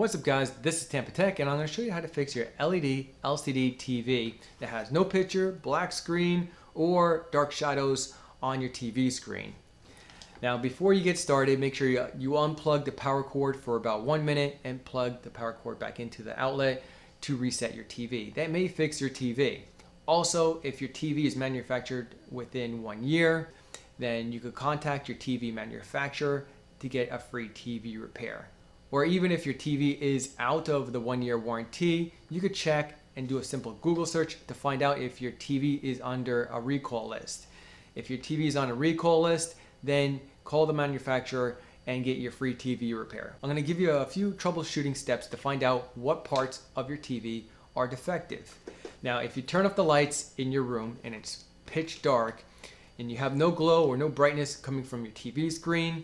What's up guys, this is Tampa Tech and I'm going to show you how to fix your LED LCD TV that has no picture, black screen, or dark shadows on your TV screen. Now before you get started, make sure you unplug the power cord for about 1 minute and plug the power cord back into the outlet to reset your TV. That may fix your TV. Also, if your TV is manufactured within 1 year, then you could contact your TV manufacturer to get a free TV repair. Or even if your TV is out of the 1 year warranty, you could check and do a simple Google search to find out if your TV is under a recall list. If your TV is on a recall list, then call the manufacturer and get your free TV repair. I'm gonna give you a few troubleshooting steps to find out what parts of your TV are defective. Now, if you turn off the lights in your room and it's pitch dark and you have no glow or no brightness coming from your TV screen,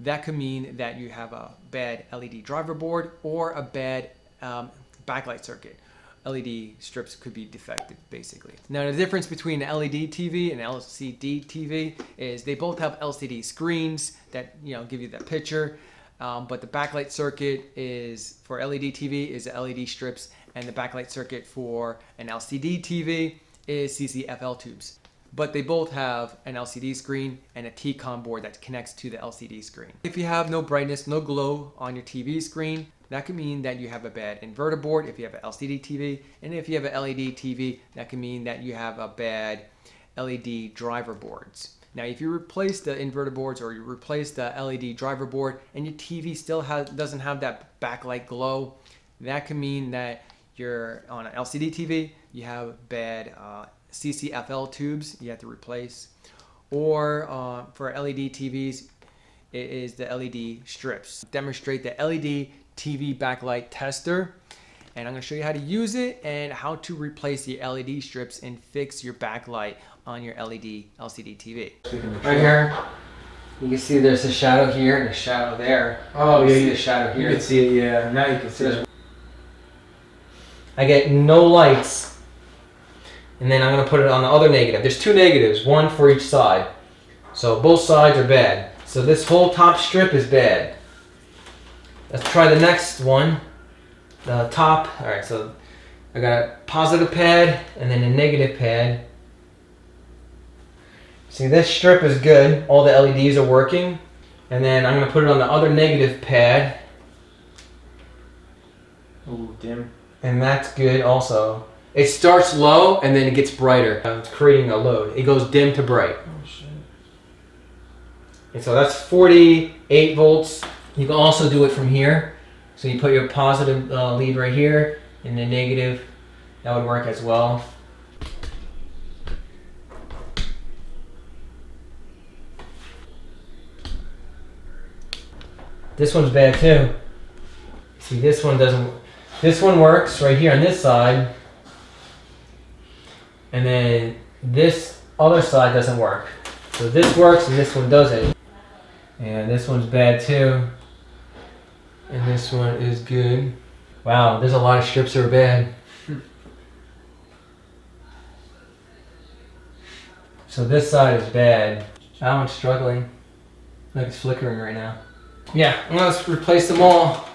that could mean that you have a bad LED driver board or a bad backlight circuit. LED strips could be defective, basically. Now, the difference between an LED TV and LCD TV is they both have LCD screens that give you that picture, but the backlight circuit is for LED TV is LED strips, and the backlight circuit for an LCD TV is CCFL tubes. But they both have an LCD screen and a TCON board that connects to the LCD screen. If you have no brightness, no glow on your TV screen, that could mean that you have a bad inverter board if you have an LCD TV. And if you have an LED TV, that could mean that you have a bad LED driver boards. Now, if you replace the inverter boards or you replace the LED driver board and your TV still doesn't have that backlight glow, that could mean that you're on an LCD TV, you have bad CCFL tubes you have to replace, or for LED TVs, it is the LED strips. Demonstrate the LED TV backlight tester, and I'm going to show you how to use it and how to replace the LED strips and fix your backlight on your LED LCD TV. Right here, you can see there's a shadow here and a shadow there. Oh, yeah, you see the shadow here. You can see it, yeah. Now you can see it. I get no lights. And then I'm going to put it on the other negative. There's two negatives, one for each side. So both sides are bad. So this whole top strip is bad. Let's try the next one. The top, all right, so I got a positive pad and then a negative pad. See, this strip is good. All the LEDs are working. And then I'm going to put it on the other negative pad. Ooh, dim. And that's good also. It starts low and then it gets brighter. It's creating a load. It goes dim to bright. Oh, shit. And so that's 48 volts. You can also do it from here. So you put your positive lead right here and the negative. That would work as well. This one's bad too. See, this one doesn't. This one works right here on this side. And then this other side doesn't work. So this works and this one doesn't. And this one's bad too. And this one is good. Wow, there's a lot of strips that are bad. So this side is bad. That one's struggling. Look, it's flickering right now. Yeah, I'm gonna replace them all.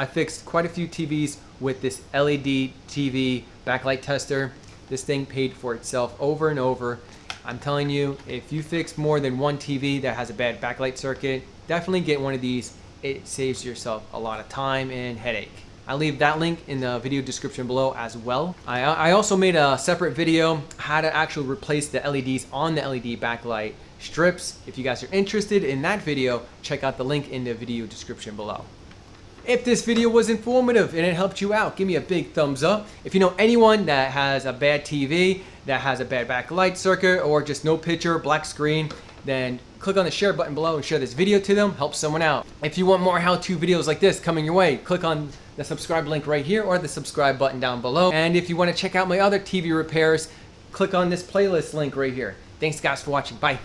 I fixed quite a few TVs with this LED TV backlight tester. This thing paid for itself over and over. I'm telling you, if you fix more than one TV that has a bad backlight circuit, definitely get one of these. It saves yourself a lot of time and headache. I'll leave that link in the video description below as well. I also made a separate video how to actually replace the LEDs on the LED backlight strips. If you guys are interested in that video, check out the link in the video description below. If this video was informative and it helped you out, give me a big thumbs up. If you know anyone that has a bad TV, that has a bad backlight circuit, or just no picture, black screen, then click on the share button below and share this video to them. Help someone out. If you want more how-to videos like this coming your way, click on the subscribe link right here or the subscribe button down below. And if you want to check out my other TV repairs, click on this playlist link right here. Thanks guys for watching. Bye.